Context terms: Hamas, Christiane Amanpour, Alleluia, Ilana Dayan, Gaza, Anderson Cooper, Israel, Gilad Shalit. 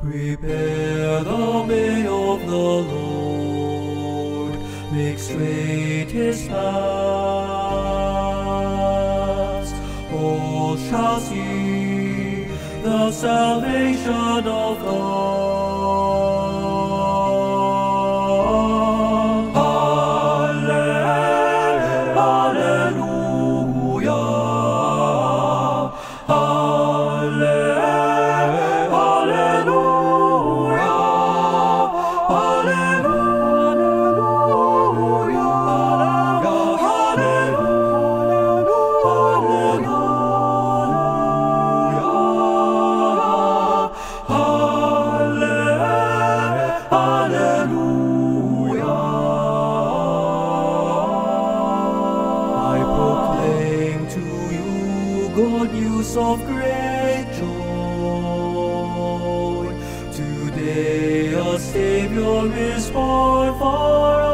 Prepare the way of the Lord, make straight his paths. All shall see the salvation of God. Alleluia, Alleluia. Good news of great joy. Today a Savior is born for us.